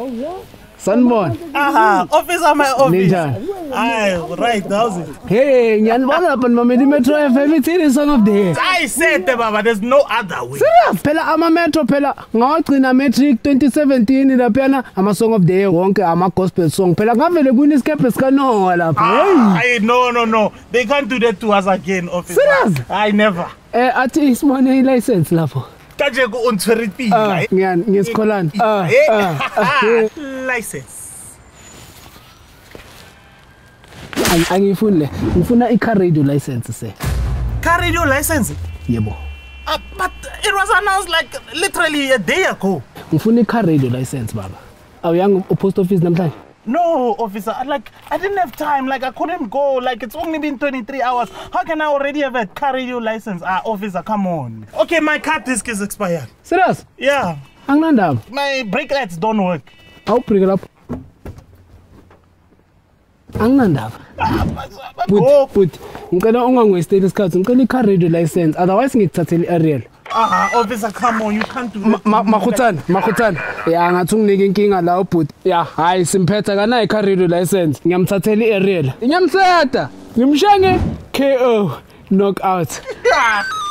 Oh yeah. Sunborn. Aha, office on my office. Aye, right, that was it. Hey, Nyanbona happened, Mama, the Metro FM, it is song of the year. I said, Baba, there's no other way. Serious, Pela, I'm a Metro, Pela. Not in a metric 2017 in a piano, I'm a song of the year, Wonka, I'm a gospel song. Pela, I'm a goodness capesca, no, no. They can't do that to us again, office. Serious? I never. At his money license, Lafo. Tajego on Twitter. Nyan, Niscolan. License. I a car radio license, say. Car radio license? Yebo. But it was announced like literally a day ago. Mfuna car radio license, Baba. Are we young post office sometime? No, officer, like, I didn't have time, like, I couldn't go, like, it's only been 23 hours. How can I already have a car radio license? Ah, officer, come on. Okay, my car disc is expired. Serious? Yeah. My brake lights don't work. I'll bring it up. Put. I'm going to stay this car, I'm going to car radio license, otherwise it's totally unreal. Officer, come on, you can't do that. Makutan. Yeah, I'm thinking about it. Yeah, I simpatize. I carry the license. I'm totally a real. I'm sad. I'm shangy. KO. Knockout.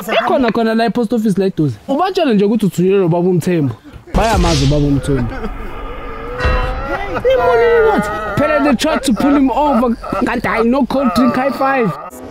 I'm gonna like post office like those. I'm not challenging you to do your babum time. Buy a mazu babum time. They tried to pull him over. I no country high five.